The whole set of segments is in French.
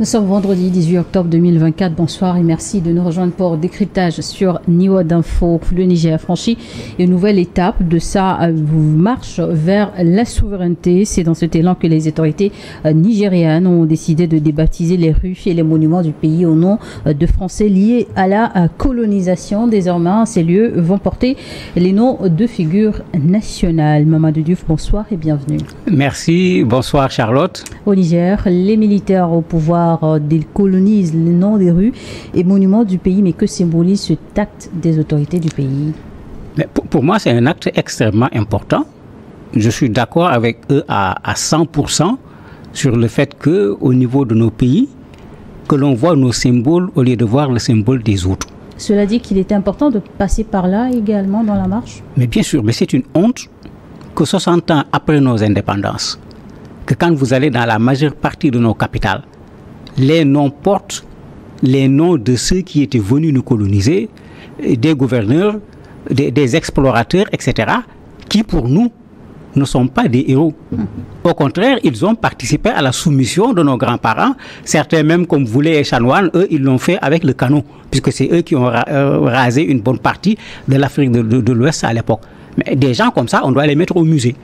Nous sommes vendredi 18 octobre 2024. Bonsoir et merci de nous rejoindre pour décryptage sur Niwa d'Info. Le Niger a franchi une nouvelle étape de sa marche vers la souveraineté. C'est dans cet élan que les autorités nigériennes ont décidé de débaptiser les rues et les monuments du pays au nom de Français liés à la colonisation. Désormais, ces lieux vont porter les noms de figures nationales. Mamadou Diouf, bonsoir et bienvenue. Merci. Bonsoir Charlotte. Au Niger, les militaires au pouvoir décolonisent les noms des rues et monuments du pays, mais que symbolise ce acte des autorités du pays? Mais pour moi, c'est un acte extrêmement important. Je suis d'accord avec eux à 100% sur le fait que, au niveau de nos pays, que l'on voit nos symboles au lieu de voir le symbole des autres. Cela dit qu'il était important de passer par là également dans la marche? Mais bien sûr, mais c'est une honte que 60 ans après nos indépendances, que quand vous allez dans la majeure partie de nos capitales, les noms portent les noms de ceux qui étaient venus nous coloniser, des gouverneurs, des explorateurs, etc., qui pour nous ne sont pas des héros. Au contraire, ils ont participé à la soumission de nos grands-parents. Certains même, comme voulaient les chanoines, eux, ils l'ont fait avec le canot, puisque c'est eux qui ont rasé une bonne partie de l'Afrique de l'Ouest à l'époque. Mais des gens comme ça, on doit les mettre au musée.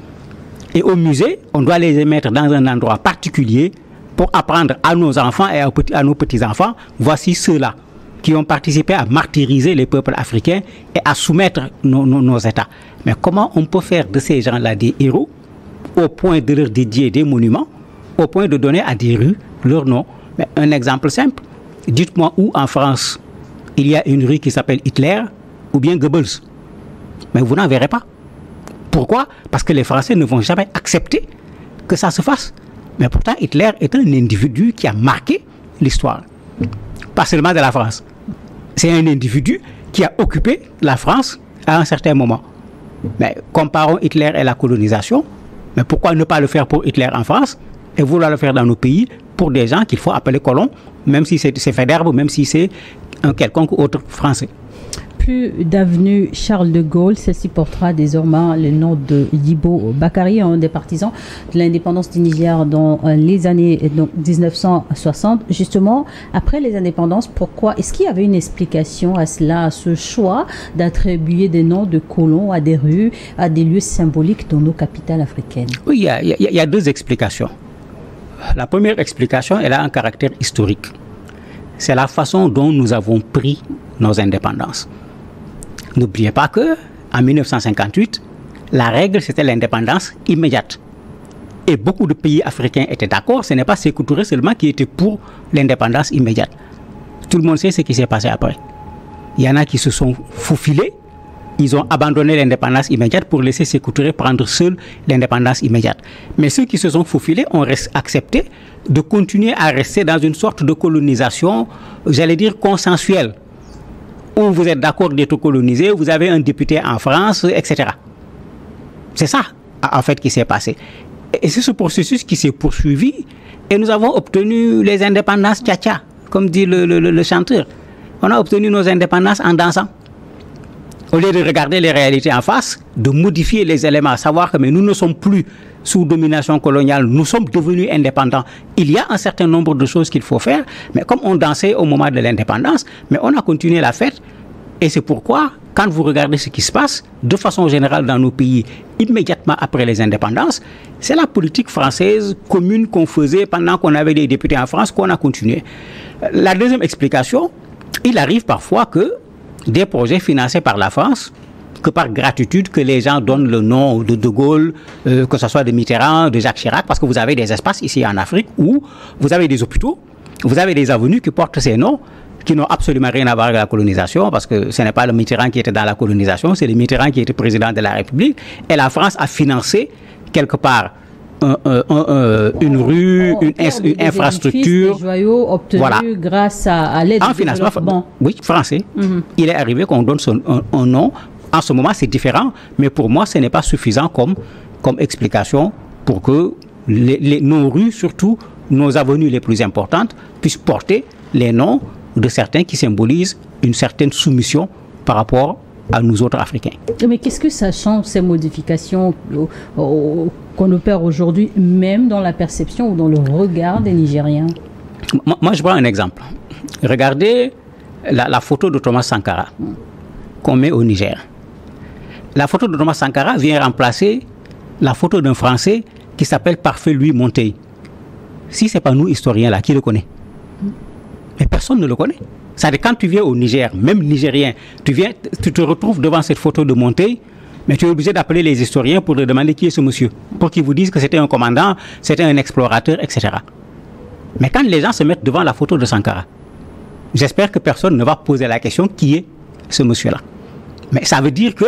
Et au musée, on doit les mettre dans un endroit particulier, pour apprendre à nos enfants et à nos petits-enfants, voici ceux-là qui ont participé à martyriser les peuples africains et à soumettre nos États. Mais comment on peut faire de ces gens-là des héros au point de leur dédier des monuments, au point de donner à des rues leur nom? Mais un exemple simple, dites-moi où en France il y a une rue qui s'appelle Hitler ou bien Goebbels. Mais vous n'en verrez pas. Pourquoi? Parce que les Français ne vont jamais accepter que ça se fasse. Mais pourtant, Hitler est un individu qui a marqué l'histoire. Pas seulement de la France. C'est un individu qui a occupé la France à un certain moment. Mais comparons Hitler et la colonisation. Mais pourquoi ne pas le faire pour Hitler en France et vouloir le faire dans nos pays pour des gens qu'il faut appeler colons, même si c'est Faidherbe, même si c'est un quelconque autre Français? Plus d'avenue Charles de Gaulle, celle-ci portera désormais le nom de Yibo Bakary, un des partisans de l'indépendance du Niger dans les années 1960. Justement, après les indépendances, pourquoi est-ce qu'il y avait une explication à cela, à ce choix d'attribuer des noms de colons à des rues, à des lieux symboliques dans nos capitales africaines? Oui, il y a deux explications. La première explication, elle a un caractère historique. C'est la façon dont nous avons pris nos indépendances. N'oubliez pas que, en 1958, la règle, c'était l'indépendance immédiate. Et beaucoup de pays africains étaient d'accord. Ce n'est pas Sékou Touré seulement qui était pour l'indépendance immédiate. Tout le monde sait ce qui s'est passé après. Il y en a qui se sont faufilés. Ils ont abandonné l'indépendance immédiate pour laisser Sékou Touré prendre seul l'indépendance immédiate. Mais ceux qui se sont faufilés ont accepté de continuer à rester dans une sorte de colonisation, j'allais dire consensuelle, où vous êtes d'accord d'être colonisé, vous avez un député en France, etc. C'est ça, en fait, qui s'est passé. Et c'est ce processus qui s'est poursuivi et nous avons obtenu les indépendances tcha-tcha, comme dit le chanteur. On a obtenu nos indépendances en dansant. Au lieu de regarder les réalités en face, de modifier les éléments, savoir que mais nous ne sommes plus sous domination coloniale, nous sommes devenus indépendants. Il y a un certain nombre de choses qu'il faut faire, mais comme on dansait au moment de l'indépendance, mais on a continué la fête. Et c'est pourquoi, quand vous regardez ce qui se passe, de façon générale dans nos pays, immédiatement après les indépendances, c'est la politique française commune qu'on faisait pendant qu'on avait des députés en France qu'on a continué. La deuxième explication, il arrive parfois que des projets financés par la France, que par gratitude que les gens donnent le nom de Gaulle, que ce soit de Mitterrand, de Jacques Chirac, parce que vous avez des espaces ici en Afrique où vous avez des hôpitaux, vous avez des avenues qui portent ces noms, qui n'ont absolument rien à voir avec la colonisation, parce que ce n'est pas le Mitterrand qui était dans la colonisation, c'est le Mitterrand qui était président de la République, et la France a financé quelque part une rue, une infrastructure, voilà, grâce à l'aide en financement, oui, français. Il est arrivé qu'on donne un nom. En ce moment, c'est différent, mais pour moi, ce n'est pas suffisant comme explication pour que nos rues, surtout nos avenues les plus importantes, puissent porter les noms de certains qui symbolisent une certaine soumission par rapport à nous autres Africains. Mais qu'est-ce que ça change, ces modifications qu'on opère aujourd'hui, même dans la perception ou dans le regard des Nigériens? Moi, je prends un exemple. Regardez la photo de Thomas Sankara qu'on met au Niger. La photo de Thomas Sankara vient remplacer la photo d'un Français qui s'appelle Parfait Louis Monté. Si ce n'est pas nous, historiens, là, qui le connaît? Mais personne ne le connaît. C'est-à-dire quand tu viens au Niger, même Nigérien, tu te retrouves devant cette photo de Monté, mais tu es obligé d'appeler les historiens pour leur demander qui est ce monsieur, pour qu'ils vous disent que c'était un commandant, c'était un explorateur, etc. Mais quand les gens se mettent devant la photo de Sankara, j'espère que personne ne va poser la question qui est ce monsieur-là. Mais ça veut dire que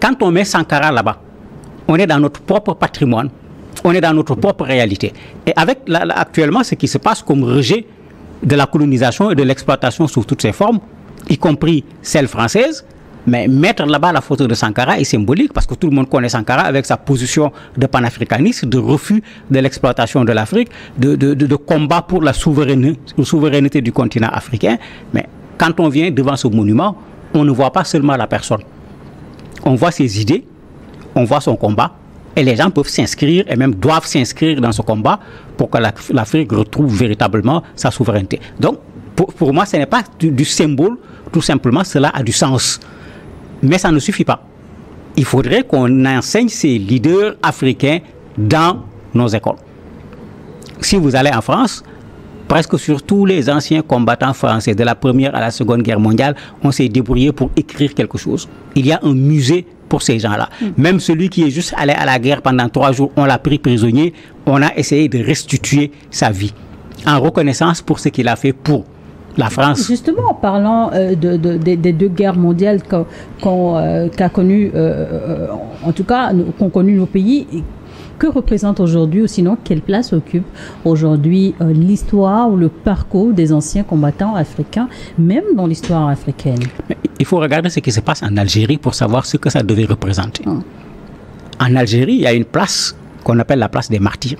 quand on met Sankara là-bas, on est dans notre propre patrimoine, on est dans notre propre réalité. Et avec actuellement ce qui se passe comme rejet de la colonisation et de l'exploitation sous toutes ses formes, y compris celle française, mais mettre là-bas la photo de Sankara est symbolique parce que tout le monde connaît Sankara avec sa position de panafricaniste, de refus de l'exploitation de l'Afrique, de combat pour la souveraineté du continent africain. Mais quand on vient devant ce monument, on ne voit pas seulement la personne. On voit ses idées, on voit son combat et les gens peuvent s'inscrire et même doivent s'inscrire dans ce combat pour que l'Afrique retrouve véritablement sa souveraineté. Donc pour moi, ce n'est pas du symbole, tout simplement, cela a du sens. Mais ça ne suffit pas. Il faudrait qu'on enseigne ces leaders africains dans nos écoles. Si vous allez en France, presque sur tous les anciens combattants français, de la Première à la Seconde Guerre mondiale, on s'est débrouillé pour écrire quelque chose. Il y a un musée pour ces gens-là. Même celui qui est juste allé à la guerre pendant 3 jours, on l'a pris prisonnier, on a essayé de restituer sa vie, en reconnaissance pour ce qu'il a fait pour la France. Justement, en parlant des 2 guerres mondiales qu'a connues, en tout cas, qu'ont connues nos pays, que représente aujourd'hui, ou sinon, quelle place occupe aujourd'hui l'histoire ou le parcours des anciens combattants africains, même dans l'histoire africaine? Mais il faut regarder ce qui se passe en Algérie pour savoir ce que ça devait représenter. En Algérie, il y a une place qu'on appelle la place des martyrs,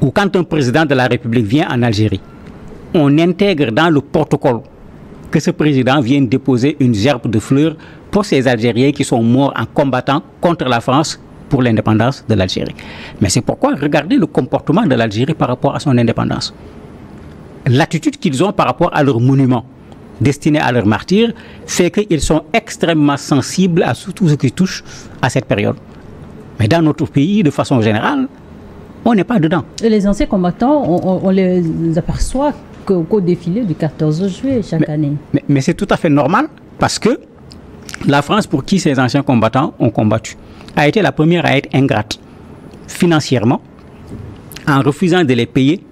où quand un président de la République vient en Algérie, on intègre dans le protocole que ce président vienne déposer une gerbe de fleurs pour ces Algériens qui sont morts en combattant contre la France pour l'indépendance de l'Algérie. Mais c'est pourquoi regardez le comportement de l'Algérie par rapport à son indépendance. L'attitude qu'ils ont par rapport à leurs monuments destinés à leurs martyrs fait qu'ils sont extrêmement sensibles à tout ce qui touche à cette période. Mais dans notre pays, de façon générale, on n'est pas dedans. Et les anciens combattants, on les aperçoit qu'au défilé du 14 juillet chaque année. Mais c'est tout à fait normal parce que la France, pour qui ces anciens combattants ont combattu, a été la première à être ingrate financièrement en refusant de les payer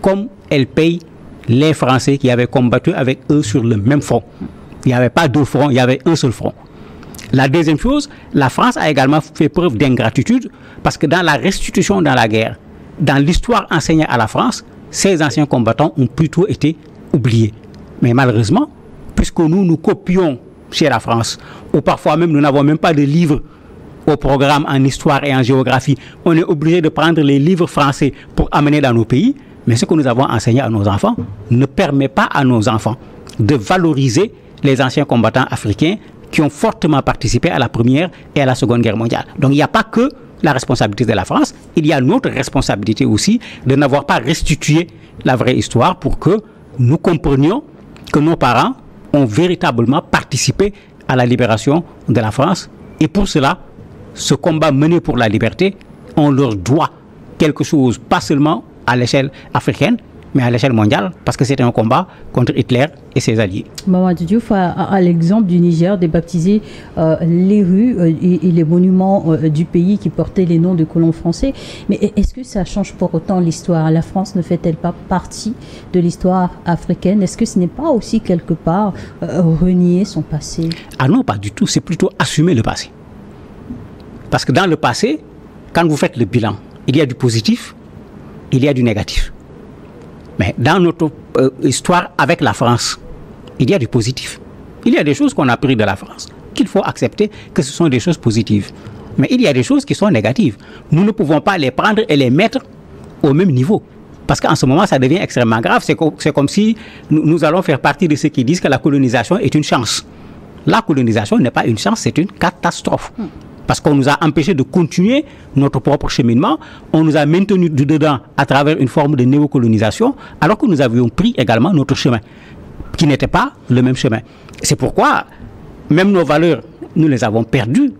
comme elle paye les Français qui avaient combattu avec eux sur le même front. Il n'y avait pas 2 fronts, il y avait un seul front. La deuxième chose, la France a également fait preuve d'ingratitude parce que dans la restitution dans la guerre, dans l'histoire enseignée à la France, ces anciens combattants ont plutôt été oubliés. Mais malheureusement, puisque nous copions chez la France, ou parfois même nous n'avons même pas de livres au programme en histoire et en géographie, on est obligé de prendre les livres français pour amener dans nos pays, mais ce que nous avons enseigné à nos enfants ne permet pas à nos enfants de valoriser les anciens combattants africains qui ont fortement participé à la Première et à la Seconde Guerre mondiale. Donc il n'y a pas que la responsabilité de la France, il y a notre responsabilité aussi de n'avoir pas restitué la vraie histoire pour que nous comprenions que nos parents ont véritablement participé à la libération de la France. Et pour cela, ce combat mené pour la liberté, on leur doit quelque chose, pas seulement à l'échelle africaine, mais à l'échelle mondiale, parce que c'était un combat contre Hitler et ses alliés. Mamadou Diouf, à l'exemple du Niger, débaptisé les rues et les monuments du pays qui portaient les noms de colons français. Mais est-ce que ça change pour autant l'histoire? La France ne fait-elle pas partie de l'histoire africaine? Est-ce que ce n'est pas aussi quelque part renier son passé? Ah non, pas du tout. C'est plutôt assumer le passé. Parce que dans le passé, quand vous faites le bilan, il y a du positif, il y a du négatif. Mais dans notre histoire avec la France, il y a du positif. Il y a des choses qu'on a apprises de la France, qu'il faut accepter que ce sont des choses positives. Mais il y a des choses qui sont négatives. Nous ne pouvons pas les prendre et les mettre au même niveau. Parce qu'en ce moment, ça devient extrêmement grave. C'est comme si nous allons faire partie de ceux qui disent que la colonisation est une chance. La colonisation n'est pas une chance, c'est une catastrophe. parce qu'on nous a empêchés de continuer notre propre cheminement. On nous a maintenus dedans à travers une forme de néocolonisation, alors que nous avions pris également notre chemin, qui n'était pas le même chemin. C'est pourquoi même nos valeurs, nous les avons perdues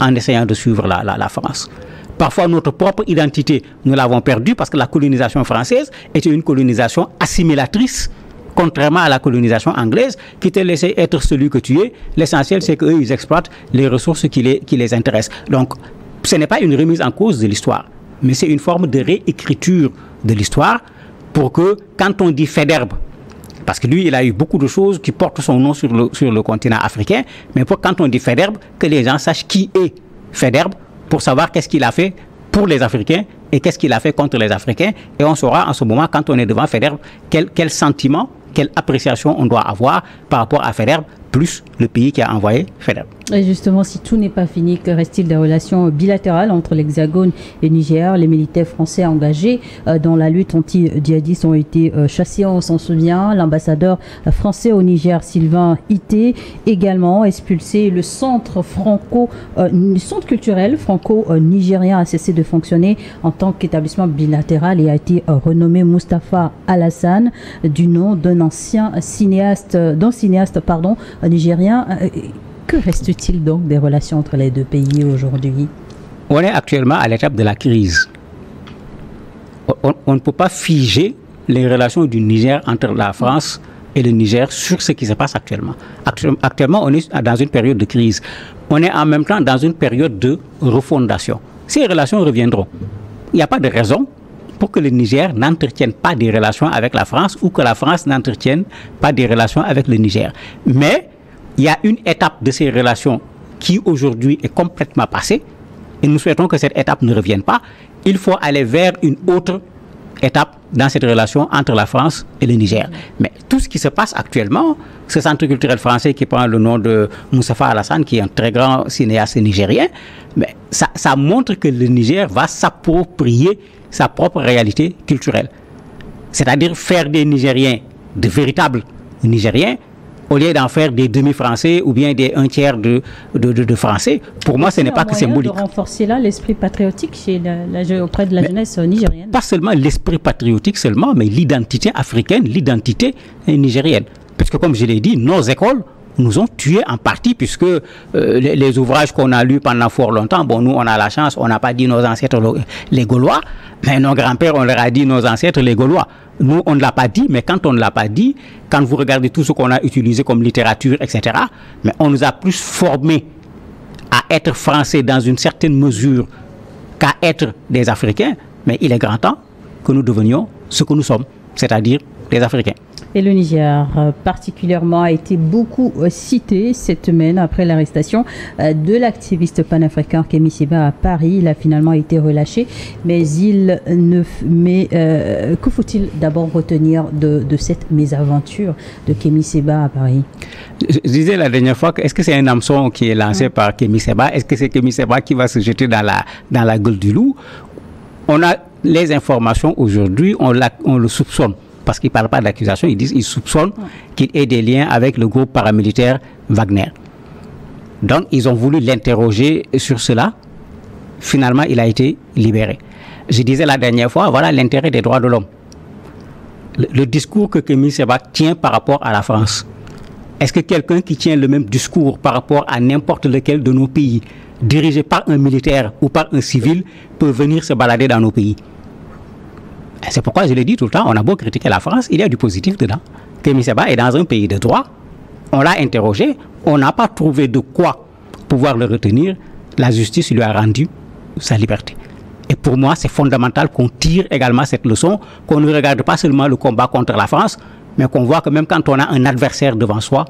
en essayant de suivre la France. Parfois, notre propre identité, nous l'avons perdue parce que la colonisation française était une colonisation assimilatrice, contrairement à la colonisation anglaise, qui te laissait être celui que tu es. L'essentiel, c'est qu'eux, ils exploitent les ressources qui les intéressent. Donc, ce n'est pas une remise en cause de l'histoire, mais c'est une forme de réécriture de l'histoire pour que, quand on dit Faidherbe, parce que lui, il a eu beaucoup de choses qui portent son nom sur le continent africain, mais pour quand on dit Faidherbe, que les gens sachent qui est Faidherbe, pour savoir qu'est-ce qu'il a fait pour les Africains et qu'est-ce qu'il a fait contre les Africains. Et on saura en ce moment, quand on est devant Faidherbe, quel sentiment, quelle appréciation on doit avoir par rapport à Faidherbe, plus le pays qui a envoyé Faidherbe. Et justement, si tout n'est pas fini, que reste-t-il des relations bilatérales entre l'Hexagone et Niger? Les militaires français engagés dans la lutte anti-djihadiste ont été chassés, on s'en souvient. L'ambassadeur français au Niger, Sylvain Ité, également expulsé. Le centre culturel franco-nigérien a cessé de fonctionner en tant qu'établissement bilatéral et a été renommé Mustapha Alassane, du nom d'un ancien cinéaste, nigérien. Que reste-t-il donc des relations entre les deux pays aujourd'hui? On est actuellement à l'étape de la crise. On ne peut pas figer les relations du Niger entre la France et le Niger sur ce qui se passe actuellement. Actuellement, on est dans une période de crise. On est en même temps dans une période de refondation. Ces relations reviendront. Il n'y a pas de raison pour que le Niger n'entretienne pas des relations avec la France ou que la France n'entretienne pas des relations avec le Niger. Mais il y a une étape de ces relations qui aujourd'hui est complètement passée et nous souhaitons que cette étape ne revienne pas. Il faut aller vers une autre étape dans cette relation entre la France et le Niger. Mais tout ce qui se passe actuellement, ce centre culturel français qui prend le nom de Mustapha Alassane, qui est un très grand cinéaste nigérien, mais ça montre que le Niger va s'approprier sa propre réalité culturelle. C'est-à-dire faire des Nigériens de véritables Nigériens, au lieu d'en faire des demi-français ou bien un tiers de français. Pour moi, ce n'est pas que symbolique. De renforcer là l'esprit patriotique auprès de la jeunesse nigérienne. Pas seulement l'esprit patriotique seulement, mais l'identité africaine, l'identité nigérienne. Parce que comme je l'ai dit, nos écoles nous ont tués en partie, puisque les ouvrages qu'on a lus pendant fort longtemps, bon, nous, on a la chance, on n'a pas dit nos ancêtres les Gaulois, mais nos grands-pères, on leur a dit nos ancêtres les Gaulois. Nous, on ne l'a pas dit, mais quand on ne l'a pas dit, quand vous regardez tout ce qu'on a utilisé comme littérature, etc., mais on nous a plus formés à être français dans une certaine mesure qu'à être des Africains, mais il est grand temps que nous devenions ce que nous sommes, c'est-à-dire des Africains. Et le Niger particulièrement a été beaucoup cité cette semaine après l'arrestation de l'activiste panafricain Kémi Séba à Paris. Il a finalement été relâché, mais que faut-il d'abord retenir de cette mésaventure de Kémi Séba à Paris? Je disais la dernière fois, est-ce que c'est un hameçon qui est lancé par Kémi Séba? Est-ce que c'est Kémi Séba qui va se jeter dans la gueule du loup? On a les informations aujourd'hui, on le soupçonne. Parce qu'ils ne parlent pas d'accusation, ils disent qu'ils soupçonnent qu'il ait des liens avec le groupe paramilitaire Wagner. Donc, ils ont voulu l'interroger sur cela. Finalement, il a été libéré. Je disais la dernière fois, voilà l'intérêt des droits de l'homme. Le discours que Kémi Séba tient par rapport à la France. Est-ce que quelqu'un qui tient le même discours par rapport à n'importe lequel de nos pays, dirigé par un militaire ou par un civil, peut venir se balader dans nos pays? C'est pourquoi je l'ai dit tout le temps, on a beau critiquer la France, il y a du positif dedans. Kémi Séba est dans un pays de droit, on l'a interrogé, on n'a pas trouvé de quoi pouvoir le retenir, la justice lui a rendu sa liberté. Et pour moi, c'est fondamental qu'on tire également cette leçon, qu'on ne regarde pas seulement le combat contre la France, mais qu'on voit que même quand on a un adversaire devant soi,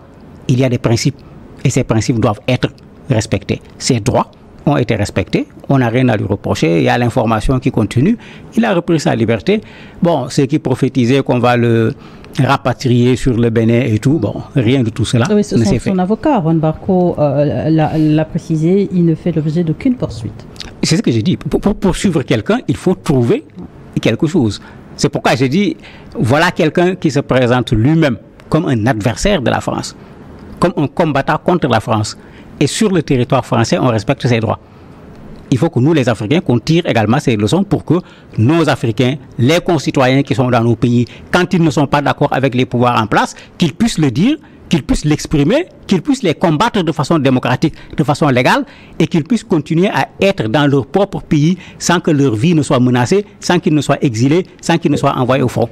il y a des principes, et ces principes doivent être respectés. Ces droits ont été respectés, on n'a rien à lui reprocher, il y a l'information qui continue, il a repris sa liberté. Bon, ceux qui prophétisaient qu'on va le rapatrier sur le Bénin et tout, bon, rien de tout cela ne s'est fait. Son avocat, Juan Barco, l'a précisé, il ne fait l'objet d'aucune poursuite. C'est ce que j'ai dit, pour poursuivre quelqu'un, il faut trouver quelque chose. C'est pourquoi j'ai dit, voilà quelqu'un qui se présente lui-même comme un adversaire de la France. comme un combattant contre la France. Et sur le territoire français, on respecte ses droits. Il faut que nous, les Africains, qu'on tire également ces leçons pour que nos Africains, les concitoyens qui sont dans nos pays, quand ils ne sont pas d'accord avec les pouvoirs en place, qu'ils puissent le dire, qu'ils puissent l'exprimer, qu'ils puissent les combattre de façon démocratique, de façon légale, et qu'ils puissent continuer à être dans leur propre pays sans que leur vie ne soit menacée, sans qu'ils ne soient exilés, sans qu'ils ne soient envoyés au front.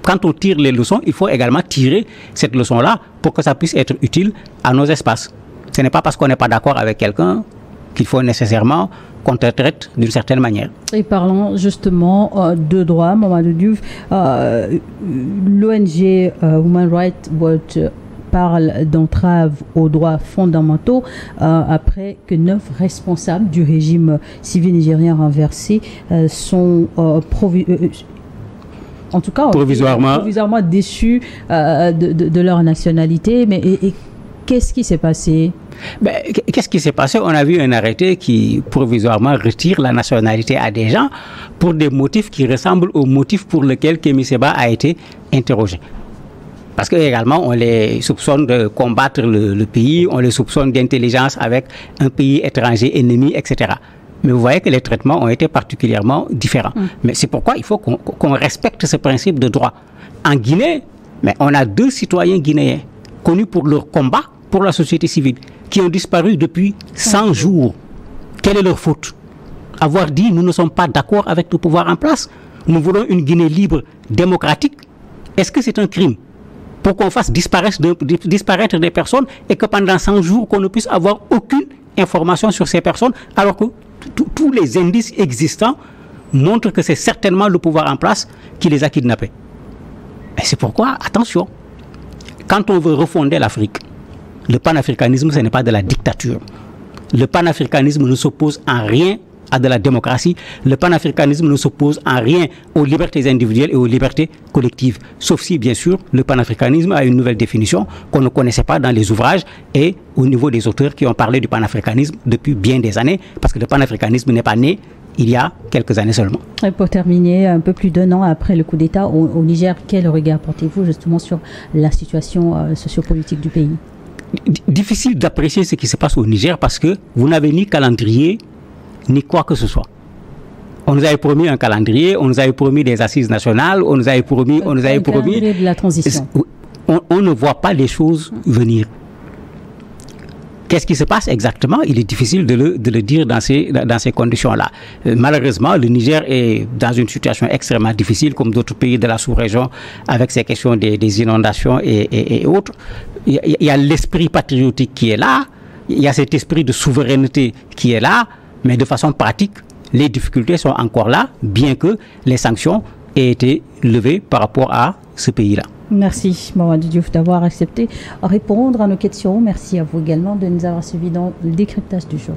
Quand on tire les leçons, il faut également tirer cette leçon-là pour que ça puisse être utile à nos espaces. Ce n'est pas parce qu'on n'est pas d'accord avec quelqu'un qu'il faut nécessairement qu'on te traite d'une certaine manière. Et parlons justement de droit, Mamadou Diouf. L'ONG Women's Rights Watch parle d'entrave aux droits fondamentaux après que 9 responsables du régime civil nigérien renversé sont provisoirement déçus de leur nationalité. Mais qu'est-ce qui s'est passé? Qu'est-ce qui s'est passé? On a vu un arrêté qui provisoirement retire la nationalité à des gens pour des motifs qui ressemblent aux motifs pour lesquels Kémi Séba a été interrogé. Parce que également, on les soupçonne de combattre le pays, on les soupçonne d'intelligence avec un pays étranger ennemi, etc. Mais vous voyez que les traitements ont été particulièrement différents. Mais c'est pourquoi il faut qu'on respecte ce principe de droit. En Guinée, mais on a 2 citoyens guinéens connus pour leur combat pour la société civile, qui ont disparu depuis 100 jours. Quelle est leur faute? Avoir dit nous ne sommes pas d'accord avec le pouvoir en place, nous voulons une Guinée libre, démocratique. Est-ce que c'est un crime pour qu'on fasse disparaître des personnes et que pendant 100 jours qu'on ne puisse avoir aucune information sur ces personnes alors que tous les indices existants montrent que c'est certainement le pouvoir en place qui les a kidnappés? Et c'est pourquoi, attention, quand on veut refonder l'Afrique, le panafricanisme, ce n'est pas de la dictature. Le panafricanisme ne s'oppose en rien à de la démocratie. Le panafricanisme ne s'oppose en rien aux libertés individuelles et aux libertés collectives. Sauf si, bien sûr, le panafricanisme a une nouvelle définition qu'on ne connaissait pas dans les ouvrages et au niveau des auteurs qui ont parlé du panafricanisme depuis bien des années, parce que le panafricanisme n'est pas né il y a quelques années seulement. Et pour terminer, un peu plus d'1 an après le coup d'État au Niger, quel regard portez-vous justement sur la situation sociopolitique du pays? Difficile d'apprécier ce qui se passe au Niger parce que vous n'avez ni calendrier, ni quoi que ce soit. On nous avait promis un calendrier, on nous avait promis des assises nationales, on nous avait promis... Le calendrier de la transition. On ne voit pas les choses venir. Qu'est-ce qui se passe exactement? Il est difficile de le dire dans ces conditions-là. Malheureusement, le Niger est dans une situation extrêmement difficile, comme d'autres pays de la sous-région, avec ces questions des inondations et autres. Il y a l'esprit patriotique qui est là, il y a cet esprit de souveraineté qui est là, mais de façon pratique, les difficultés sont encore là, bien que les sanctions aient été levées par rapport à ce pays-là. Merci Mamadou Diouf d'avoir accepté répondre à nos questions. Merci à vous également de nous avoir suivis dans le décryptage du jour.